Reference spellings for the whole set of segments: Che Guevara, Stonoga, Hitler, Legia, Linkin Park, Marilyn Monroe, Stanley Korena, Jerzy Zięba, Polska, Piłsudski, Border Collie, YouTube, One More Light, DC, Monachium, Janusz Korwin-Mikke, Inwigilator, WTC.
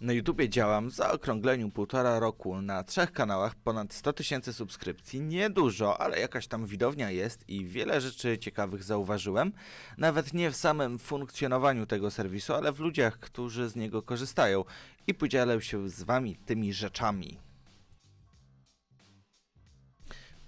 Na YouTubie działam w zaokrągleniu 1,5 roku, na 3 kanałach, ponad 100 000 subskrypcji, niedużo, ale jakaś tam widownia jest i wiele rzeczy ciekawych zauważyłem, nawet nie w samym funkcjonowaniu tego serwisu, ale w ludziach, którzy z niego korzystają, i podzielę się z wami tymi rzeczami.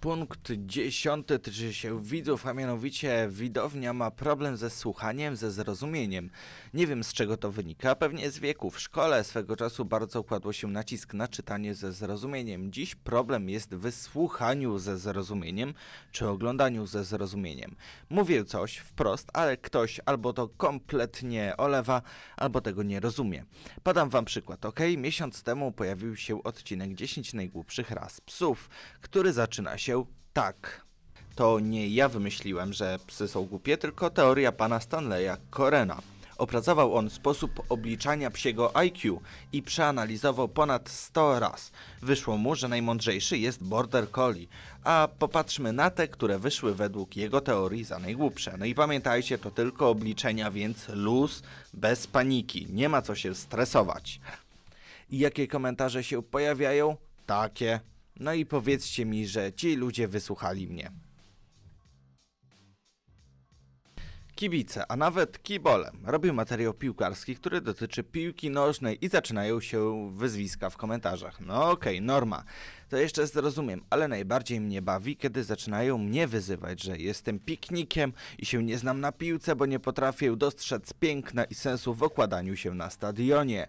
Punkt 10 tyczy się widzów, a mianowicie widownia ma problem ze słuchaniem, ze zrozumieniem. Nie wiem, z czego to wynika, pewnie z wieku. W szkole swego czasu bardzo kładło się nacisk na czytanie ze zrozumieniem. Dziś problem jest w słuchaniu ze zrozumieniem, czy oglądaniu ze zrozumieniem. Mówię coś wprost, ale ktoś albo to kompletnie olewa, albo tego nie rozumie. Podam wam przykład, ok? Miesiąc temu pojawił się odcinek 10 najgłupszych ras psów, który zaczyna się tak. To nie ja wymyśliłem, że psy są głupie, tylko teoria pana Stanleya Korena. Opracował on sposób obliczania psiego IQ i przeanalizował ponad 100 raz. Wyszło mu, że najmądrzejszy jest Border Collie, a popatrzmy na te, które wyszły według jego teorii za najgłupsze. No i pamiętajcie, to tylko obliczenia, więc luz, bez paniki, nie ma co się stresować. I jakie komentarze się pojawiają? Takie. No i powiedzcie mi, że ci ludzie wysłuchali mnie. Kibice, a nawet kibole, robią materiał piłkarski, który dotyczy piłki nożnej i zaczynają się wyzwiska w komentarzach. No okej, norma. To jeszcze zrozumiem, ale najbardziej mnie bawi, kiedy zaczynają mnie wyzywać, że jestem piknikiem i się nie znam na piłce, bo nie potrafię dostrzec piękna i sensu w okładaniu się na stadionie.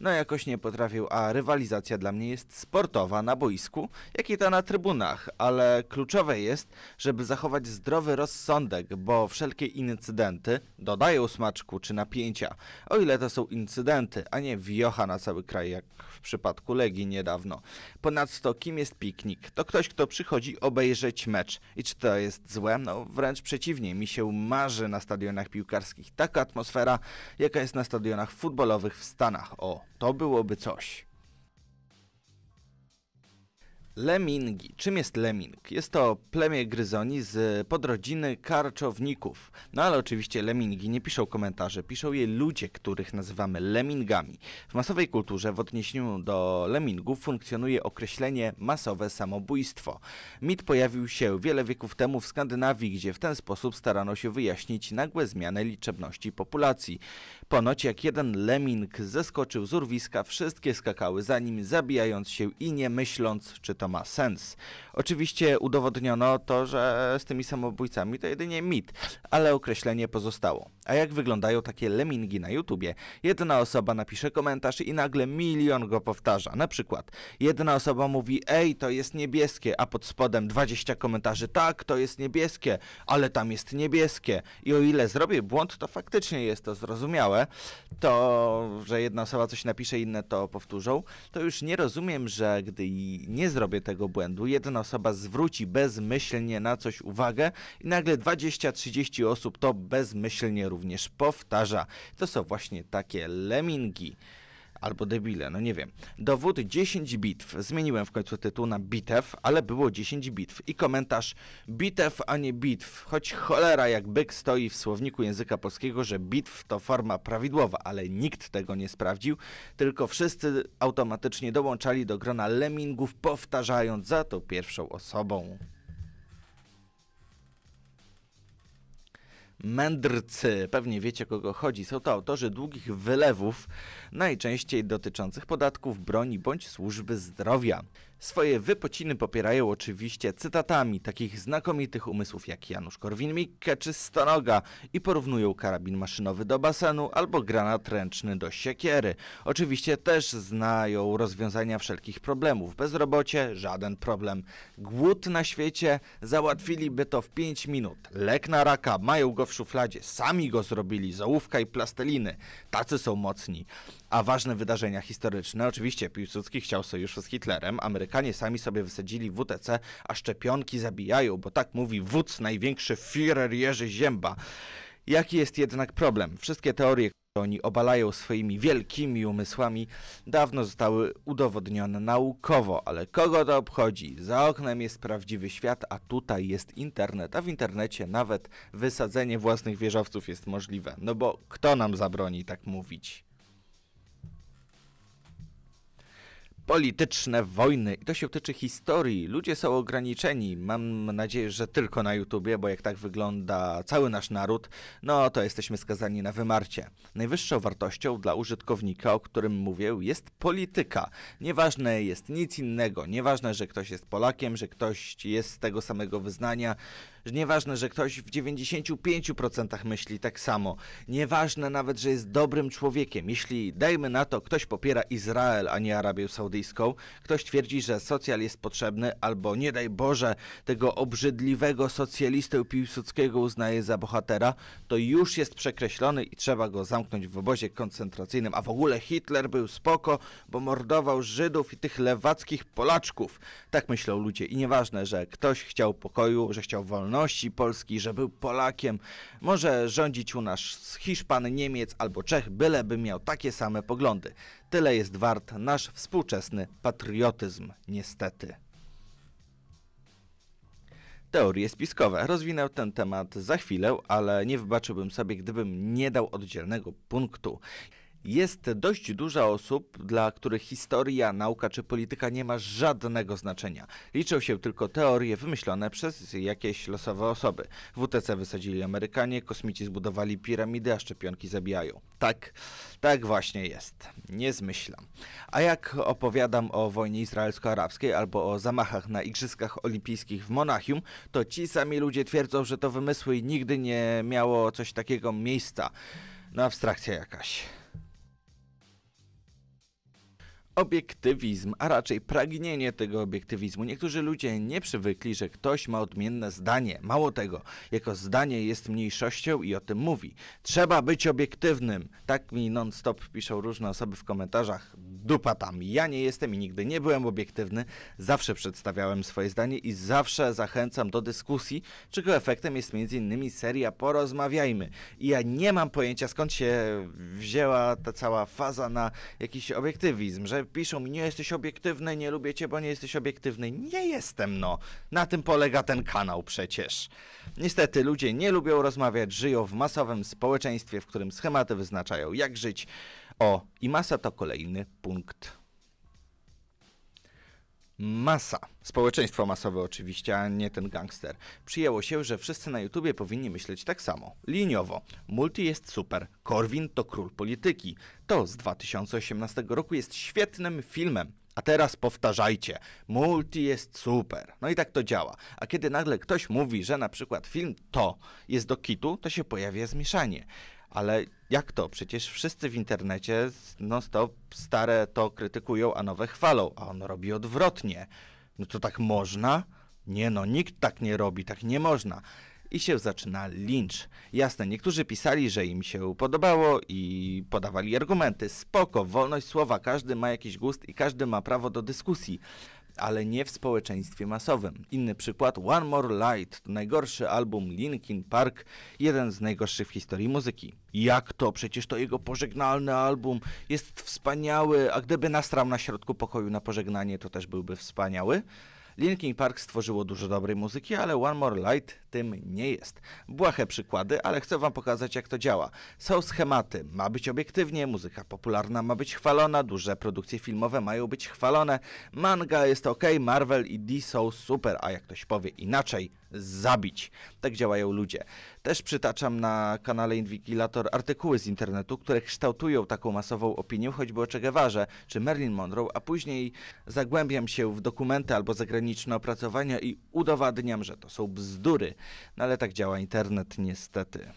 No jakoś nie potrafię, a rywalizacja dla mnie jest sportowa na boisku, jak i ta na trybunach, ale kluczowe jest, żeby zachować zdrowy rozsądek, bo wszelkie incydenty dodają smaczku czy napięcia, o ile to są incydenty, a nie wiocha na cały kraj, jak w przypadku Legii niedawno. Ponadto kim jest piknik? To ktoś, kto przychodzi obejrzeć mecz. I czy to jest złe? No wręcz przeciwnie, mi się marzy na stadionach piłkarskich taka atmosfera, jaka jest na stadionach futbolowych w Stanach. O, to byłoby coś. Lemingi. Czym jest leming? Jest to plemię gryzoni z podrodziny karczowników. No ale oczywiście lemingi nie piszą komentarzy, piszą je ludzie, których nazywamy lemingami. W masowej kulturze w odniesieniu do lemingów funkcjonuje określenie masowe samobójstwo. Mit pojawił się wiele wieków temu w Skandynawii, gdzie w ten sposób starano się wyjaśnić nagłe zmiany liczebności populacji. Ponoć jak jeden leming zeskoczył z urwiska, wszystkie skakały za nim, zabijając się i nie myśląc, czy to ma sens. Oczywiście udowodniono to, że z tymi samobójcami to jedynie mit, ale określenie pozostało. A jak wyglądają takie lemingi na YouTubie? Jedna osoba napisze komentarz i nagle milion go powtarza. Na przykład jedna osoba mówi: ej, to jest niebieskie, a pod spodem 20 komentarzy: tak, to jest niebieskie, ale tam jest niebieskie. I o ile zrobię błąd, to faktycznie jest to zrozumiałe. To, że jedna osoba coś napisze, inne to powtórzą, to już nie rozumiem, że gdy nie zrobię tego błędu, jedna osoba zwróci bezmyślnie na coś uwagę i nagle 20-30 osób to bezmyślnie również powtarza. To są właśnie takie lemingi. Albo debile, no nie wiem. Dowód 10 bitw. Zmieniłem w końcu tytuł na bitew, ale było 10 bitw. I komentarz: bitew, a nie bitw. Choć cholera jak byk stoi w słowniku języka polskiego, że bitw to forma prawidłowa, ale nikt tego nie sprawdził, tylko wszyscy automatycznie dołączali do grona lemingów, powtarzając za tą pierwszą osobą. Mędrcy. Pewnie wiecie, kogo chodzi. Są to autorzy długich wylewów, najczęściej dotyczących podatków, broni bądź służby zdrowia. Swoje wypociny popierają oczywiście cytatami takich znakomitych umysłów jak Janusz Korwin-Mikke czy Stonoga i porównują karabin maszynowy do basenu albo granat ręczny do siekiery. Oczywiście też znają rozwiązania wszelkich problemów. Bezrobocie? Żaden problem. Głód na świecie? Załatwiliby to w 5 minut. Lek na raka? Mają go w szufladzie. Sami go zrobili z ołówka i plasteliny. Tacy są mocni. A ważne wydarzenia historyczne? Oczywiście Piłsudski chciał sojuszu z Hitlerem, Amerykanie sami sobie wysadzili WTC, a szczepionki zabijają, bo tak mówi wódz, największy Führer Jerzy Zięba. Jaki jest jednak problem? Wszystkie teorie, które oni obalają swoimi wielkimi umysłami, dawno zostały udowodnione naukowo, ale kogo to obchodzi? Za oknem jest prawdziwy świat, a tutaj jest internet, a w internecie nawet wysadzenie własnych wieżowców jest możliwe. No bo kto nam zabroni tak mówić? polityczne wojny i to się tyczy historii. Ludzie są ograniczeni. Mam nadzieję, że tylko na YouTubie, bo jak tak wygląda cały nasz naród, no to jesteśmy skazani na wymarcie. Najwyższą wartością dla użytkownika, o którym mówię, jest polityka. Nieważne jest nic innego. Nieważne, że ktoś jest Polakiem, że ktoś jest z tego samego wyznania. Nieważne, że ktoś w 95% myśli tak samo. Nieważne nawet, że jest dobrym człowiekiem. Jeśli, dajmy na to, ktoś popiera Izrael, a nie Arabię Saudyjską, ktoś twierdzi, że socjal jest potrzebny, albo nie daj Boże, tego obrzydliwego socjalistę Piłsudskiego uznaje za bohatera, to już jest przekreślony i trzeba go zamknąć w obozie koncentracyjnym. A w ogóle Hitler był spoko, bo mordował Żydów i tych lewackich Polaczków. Tak myślą ludzie. I nieważne, że ktoś chciał pokoju, że chciał wolności Polski, że był Polakiem. Może rządzić u nas Hiszpan, Niemiec albo Czech, byleby miał takie same poglądy. Tyle jest wart nasz współczesny patriotyzm, niestety. Teorie spiskowe. Rozwinę ten temat za chwilę, ale nie wybaczyłbym sobie, gdybym nie dał oddzielnego punktu. Jest dość dużo osób, dla których historia, nauka czy polityka nie ma żadnego znaczenia. Liczą się tylko teorie wymyślone przez jakieś losowe osoby. WTC wysadzili Amerykanie, kosmici zbudowali piramidy, a szczepionki zabijają. Tak właśnie jest. Nie zmyślam. A jak opowiadam o wojnie izraelsko-arabskiej albo o zamachach na Igrzyskach Olimpijskich w Monachium, to ci sami ludzie twierdzą, że to wymysły i nigdy nie miało coś takiego miejsca. No abstrakcja jakaś. Obiektywizm, a raczej pragnienie tego obiektywizmu. Niektórzy ludzie nie przywykli, że ktoś ma odmienne zdanie. Mało tego, jego zdanie jest mniejszością i o tym mówi. Trzeba być obiektywnym. Tak mi non-stop piszą różne osoby w komentarzach. Dupa tam. Ja nie jestem i nigdy nie byłem obiektywny. Zawsze przedstawiałem swoje zdanie i zawsze zachęcam do dyskusji, czego efektem jest m.in. seria Porozmawiajmy. I ja nie mam pojęcia, skąd się wzięła ta cała faza na jakiś obiektywizm, że piszą mi, nie jesteś obiektywny, nie lubię cię, bo nie jesteś obiektywny. Nie jestem, no. Na tym polega ten kanał przecież. Niestety ludzie nie lubią rozmawiać, żyją w masowym społeczeństwie, w którym schematy wyznaczają, jak żyć. O, i masa to kolejny punkt. Masa. Społeczeństwo masowe oczywiście, a nie ten gangster. Przyjęło się, że wszyscy na YouTubie powinni myśleć tak samo. Liniowo. Multi jest super. Korwin to król polityki. To z 2018 roku jest świetnym filmem. A teraz powtarzajcie. Multi jest super. No i tak to działa. A kiedy nagle ktoś mówi, że na przykład film to jest do kitu, to się pojawia zmieszanie. Ale jak to? Przecież wszyscy w internecie non-stop stare to krytykują, a nowe chwalą, a on robi odwrotnie. No to tak można? Nie no, nikt tak nie robi, tak nie można. I się zaczyna lincz. Jasne, niektórzy pisali, że im się podobało i podawali argumenty. Spoko, wolność słowa, każdy ma jakiś gust i każdy ma prawo do dyskusji. Ale nie w społeczeństwie masowym. Inny przykład, One More Light, to najgorszy album Linkin Park, jeden z najgorszych w historii muzyki. Jak to? Przecież to jego pożegnalny album jest wspaniały, a gdyby nasrał na środku pokoju na pożegnanie, to też byłby wspaniały. Linkin Park stworzyło dużo dobrej muzyki, ale One More Light tym nie jest. Błahe przykłady, ale chcę wam pokazać, jak to działa. Są schematy, ma być obiektywnie, muzyka popularna ma być chwalona, duże produkcje filmowe mają być chwalone, manga jest ok, Marvel i DC są super, a jak ktoś powie inaczej, zabić. Tak działają ludzie. Też przytaczam na kanale Inwigilator artykuły z internetu, które kształtują taką masową opinię, choćby o Che Guevarze czy Marilyn Monroe, a później zagłębiam się w dokumenty albo zagraniczne opracowania i udowadniam, że to są bzdury. No ale tak działa internet, niestety.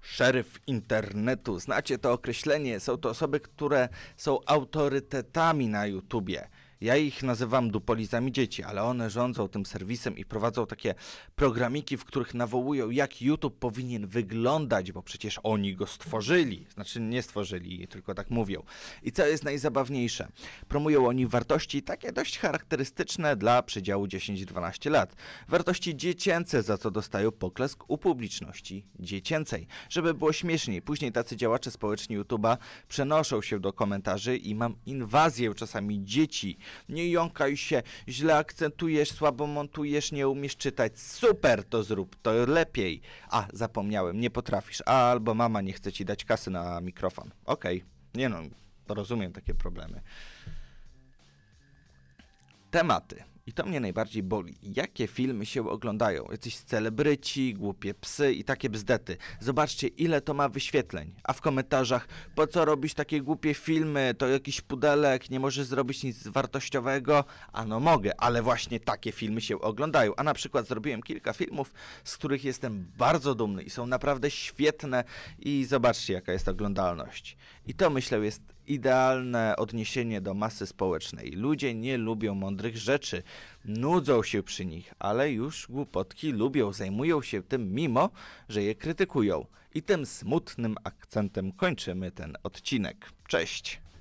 Szeryf internetu. Znacie to określenie? Są to osoby, które są autorytetami na YouTubie. Ja ich nazywam dupolizami dzieci, ale one rządzą tym serwisem i prowadzą takie programiki, w których nawołują, jak YouTube powinien wyglądać, bo przecież oni go stworzyli. Znaczy nie stworzyli, tylko tak mówią. I co jest najzabawniejsze? Promują oni wartości takie dość charakterystyczne dla przedziału 10-12 lat. Wartości dziecięce, za co dostają poklask u publiczności dziecięcej. Żeby było śmieszniej, później tacy działacze społeczni YouTube'a przenoszą się do komentarzy i mam inwazję czasami dzieci. Nie jąkaj się, źle akcentujesz, słabo montujesz, nie umiesz czytać. Super, to zrób, to lepiej. A, zapomniałem, nie potrafisz. Albo mama nie chce ci dać kasy na mikrofon. Okej, nie no, rozumiem takie problemy. Tematy. I to mnie najbardziej boli. Jakie filmy się oglądają? Jacyś celebryci, głupie psy i takie bzdety. Zobaczcie, ile to ma wyświetleń. A w komentarzach, po co robisz takie głupie filmy? To jakiś pudelek, nie możesz zrobić nic wartościowego. A no mogę, ale właśnie takie filmy się oglądają. A na przykład zrobiłem kilka filmów, z których jestem bardzo dumny i są naprawdę świetne. I zobaczcie, jaka jest oglądalność. I to, myślę, jest idealne odniesienie do masy społecznej. Ludzie nie lubią mądrych rzeczy, nudzą się przy nich, ale już głupotki lubią, zajmują się tym mimo, że je krytykują. I tym smutnym akcentem kończymy ten odcinek. Cześć!